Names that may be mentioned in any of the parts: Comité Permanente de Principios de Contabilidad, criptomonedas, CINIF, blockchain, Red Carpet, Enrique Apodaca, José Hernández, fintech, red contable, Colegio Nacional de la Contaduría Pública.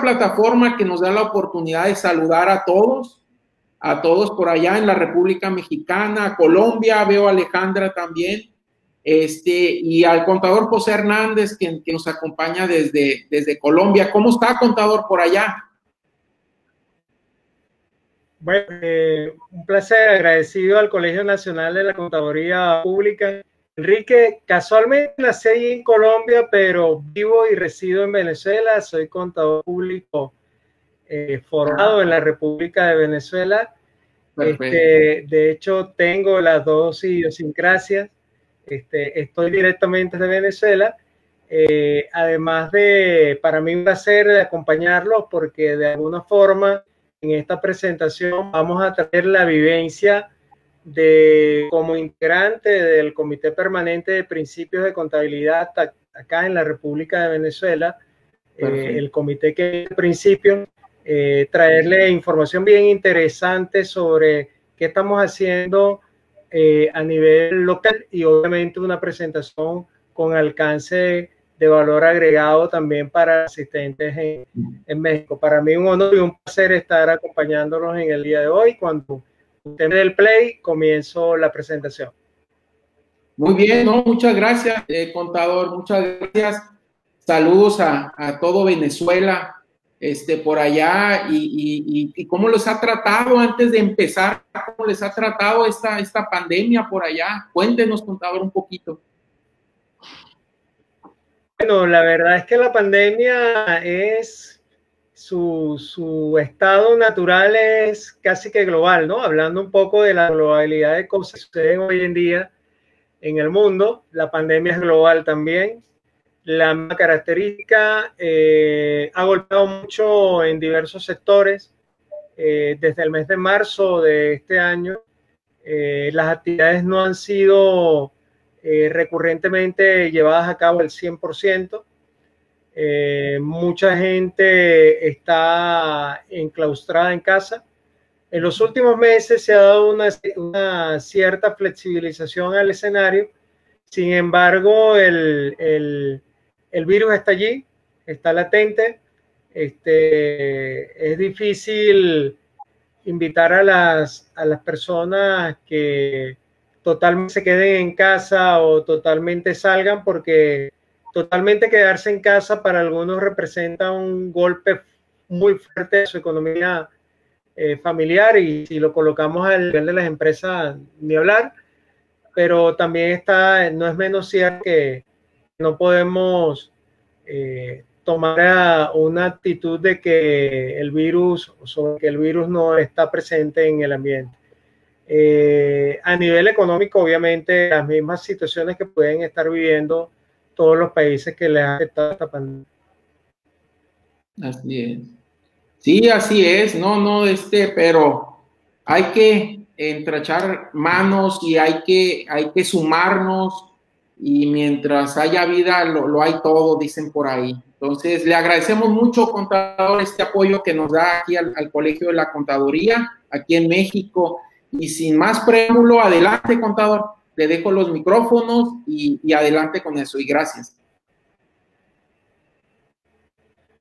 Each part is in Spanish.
plataforma que nos da la oportunidad de saludar a todos por allá en la República Mexicana, Colombia, veo a Alejandra también, y al contador José Hernández, que nos acompaña desde Colombia. ¿Cómo está, contador, por allá? Bueno, un placer, agradecido al Colegio Nacional de la Contaduría Pública. Enrique, casualmente nací en Colombia, pero vivo y resido en Venezuela. Soy contador público formado en la República de Venezuela. De hecho, tengo las dos idiosincrasias. Estoy directamente de Venezuela. Además de, para mí, un placer de acompañarlos, porque de alguna forma en esta presentación vamos a traer la vivencia de como integrante del Comité Permanente de Principios de Contabilidad acá en la República de Venezuela, el comité que en principio traerle información bien interesante sobre qué estamos haciendo a nivel local, y obviamente una presentación con alcance de valor agregado también para asistentes en México. Para mí un honor y un placer estar acompañándolos en el día de hoy. Cuando usted del play, comienzo la presentación. Muy bien, ¿no? Muchas gracias, contador, muchas gracias. Saludos a todo Venezuela, por allá, y cómo les ha tratado antes de empezar, cómo les ha tratado esta pandemia por allá. Cuéntenos, contador, un poquito. Bueno, la verdad es que la pandemia es... Su estado natural es casi que global, ¿no? Hablando un poco de la globalidad de cosas que suceden hoy en día en el mundo, la pandemia es global también. La característica ha golpeado mucho en diversos sectores. Desde el mes de marzo de este año, las actividades no han sido recurrentemente llevadas a cabo al 100%. Mucha gente está enclaustrada en casa. En los últimos meses se ha dado una cierta flexibilización al escenario. Sin embargo, el virus está allí, está latente. Es difícil invitar a las personas que totalmente se queden en casa o totalmente salgan, porque totalmente quedarse en casa para algunos representa un golpe muy fuerte a su economía familiar, y si lo colocamos al nivel de las empresas, ni hablar. Pero también no es menos cierto que no podemos tomar una actitud de que el virus no está presente en el ambiente. A nivel económico, obviamente, las mismas situaciones que pueden estar viviendo todos los países que les ha afectado esta pandemia. Así es. Sí, así es. Pero hay que entrechar manos y hay que sumarnos, y mientras haya vida lo hay todo, dicen por ahí. Entonces, le agradecemos mucho, contador, este apoyo que nos da aquí al Colegio de la Contaduría, aquí en México. Y sin más preámbulo, adelante, contador. Le dejo los micrófonos y adelante con eso. Y gracias.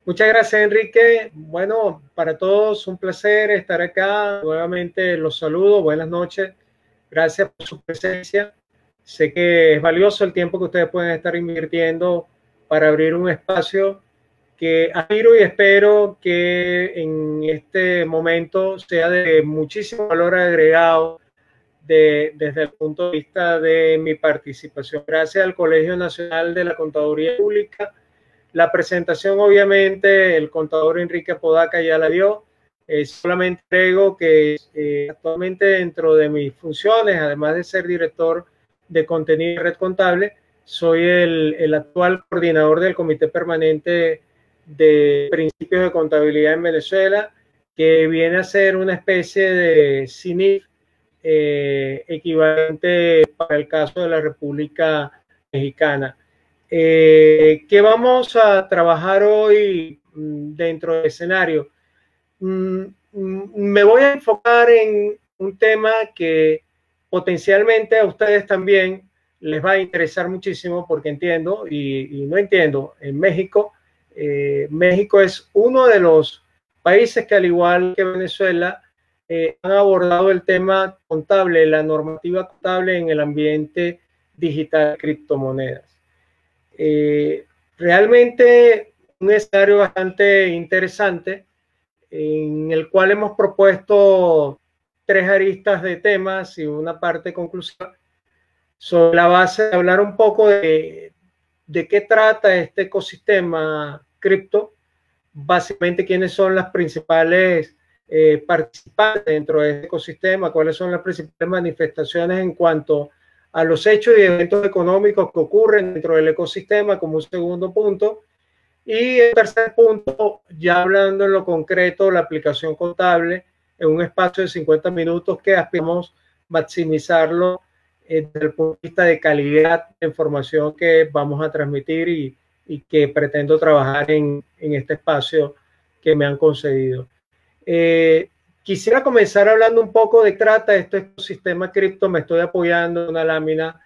Muchas gracias, Enrique. Bueno, para todos un placer estar acá. Nuevamente los saludo. Buenas noches. Gracias por su presencia. Sé que es valioso el tiempo que ustedes pueden estar invirtiendo para abrir un espacio que admiro y espero que en este momento sea de muchísimo valor agregado desde el punto de vista de mi participación. Gracias al Colegio Nacional de la Contaduría Pública. La presentación, obviamente, el contador Enrique Apodaca ya la dio. Solamente agrego que actualmente dentro de mis funciones, además de ser director de contenido de Red Contable, soy el actual coordinador del Comité Permanente de Principios de Contabilidad en Venezuela, que viene a ser una especie de CINIF, equivalente para el caso de la República Mexicana. ¿Qué vamos a trabajar hoy dentro del escenario? Me voy a enfocar en un tema que potencialmente a ustedes también les va a interesar muchísimo, porque entiendo, y no entiendo, en México México es uno de los países que, al igual que Venezuela, han abordado el tema contable, la normativa contable en el ambiente digital de criptomonedas. Realmente un escenario bastante interesante en el cual hemos propuesto tres aristas de temas y una parte conclusiva sobre la base de hablar un poco de qué trata este ecosistema cripto, básicamente quiénes son las principales participantes dentro de este ecosistema, cuáles son las principales manifestaciones en cuanto a los hechos y eventos económicos que ocurren dentro del ecosistema, como un segundo punto. Y el tercer punto, ya hablando en lo concreto, la aplicación contable en un espacio de 50 minutos que aspiramos maximizarlo desde el punto de vista de calidad de información que vamos a transmitir y que pretendo trabajar en este espacio que me han concedido. Quisiera comenzar hablando un poco de qué trata este ecosistema cripto. Me estoy apoyando en una lámina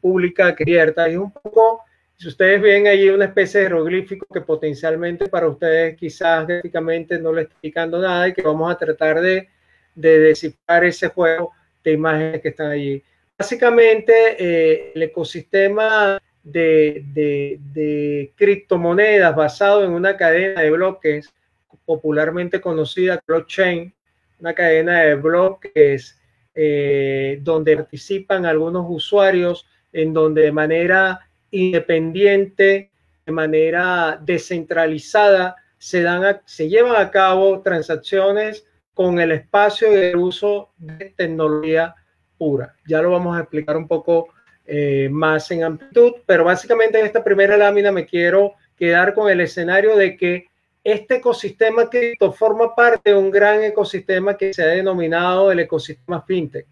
pública que abierta. Es un poco, si ustedes ven allí, una especie de jeroglífico que potencialmente para ustedes quizás gráficamente no les está indicando nada y que vamos a tratar de descifrar ese juego de imágenes que están allí. Básicamente, el ecosistema de criptomonedas basado en una cadena de bloques popularmente conocida blockchain, una cadena de bloques donde participan algunos usuarios, en donde de manera independiente, de manera descentralizada, se llevan a cabo transacciones con el espacio y el uso de tecnología pura. Ya lo vamos a explicar un poco más en amplitud, pero básicamente en esta primera lámina me quiero quedar con el escenario de que este ecosistema cripto forma parte de un gran ecosistema que se ha denominado el ecosistema fintech.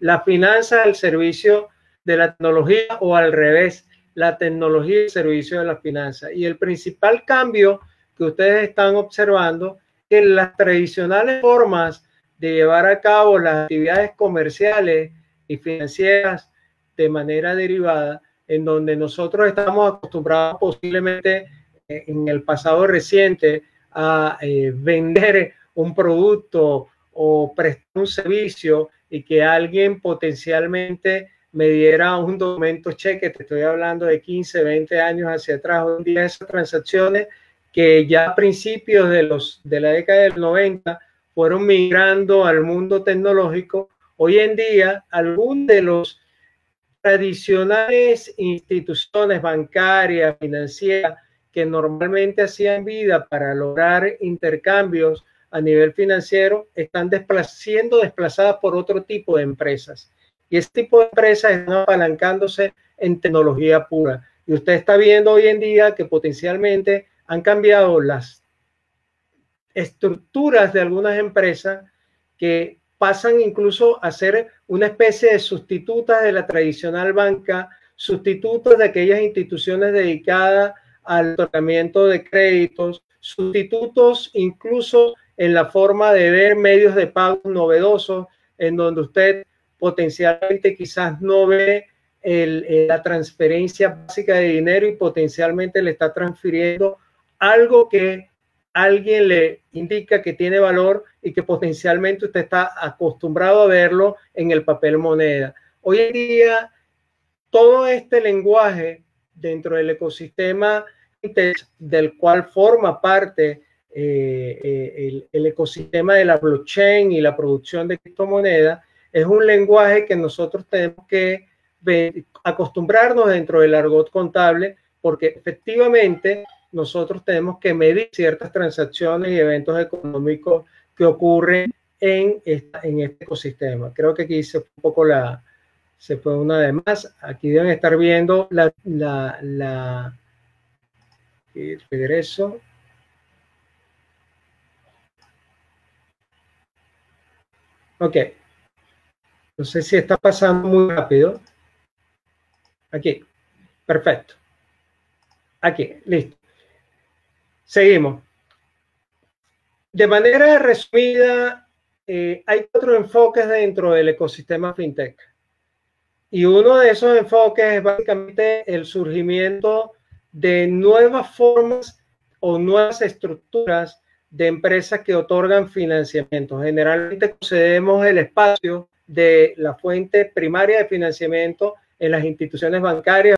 La finanza al servicio de la tecnología, o al revés, la tecnología al servicio de la finanza. Y el principal cambio que ustedes están observando es que las tradicionales formas de llevar a cabo las actividades comerciales y financieras de manera derivada, en donde nosotros estamos acostumbrados posiblemente en el pasado reciente a vender un producto o prestar un servicio y que alguien potencialmente me diera un documento cheque, te estoy hablando de 15, 20 años hacia atrás. Hoy en día esas transacciones que ya a principios de la década del 90 fueron migrando al mundo tecnológico, hoy en día algunos de los tradicionales instituciones bancarias, financieras, que normalmente hacían vida para lograr intercambios a nivel financiero, están siendo desplazadas por otro tipo de empresas. Y este tipo de empresas están apalancándose en tecnología pura. Y usted está viendo hoy en día que potencialmente han cambiado las estructuras de algunas empresas que pasan incluso a ser una especie de sustitutas de la tradicional banca, sustitutas de aquellas instituciones dedicadas al otorgamiento de créditos, sustitutos incluso en la forma de ver medios de pago novedosos, en donde usted potencialmente quizás no ve la transferencia básica de dinero y potencialmente le está transfiriendo algo que alguien le indica que tiene valor y que potencialmente usted está acostumbrado a verlo en el papel moneda. Hoy en día, todo este lenguaje dentro del ecosistema del cual forma parte el ecosistema de la blockchain y la producción de criptomonedas, es un lenguaje que nosotros tenemos que acostumbrarnos dentro del argot contable, porque efectivamente nosotros tenemos que medir ciertas transacciones y eventos económicos que ocurren en este ecosistema. Creo que aquí se fue un poco se fue una de más. Aquí deben estar viendo regreso. Ok. No sé si está pasando muy rápido. Aquí. Perfecto. Aquí. Listo. Seguimos. De manera resumida, hay cuatro enfoques dentro del ecosistema fintech. Y uno de esos enfoques es básicamente el surgimiento de nuevas formas o nuevas estructuras de empresas que otorgan financiamiento. Generalmente concedemos el espacio de la fuente primaria de financiamiento en las instituciones bancarias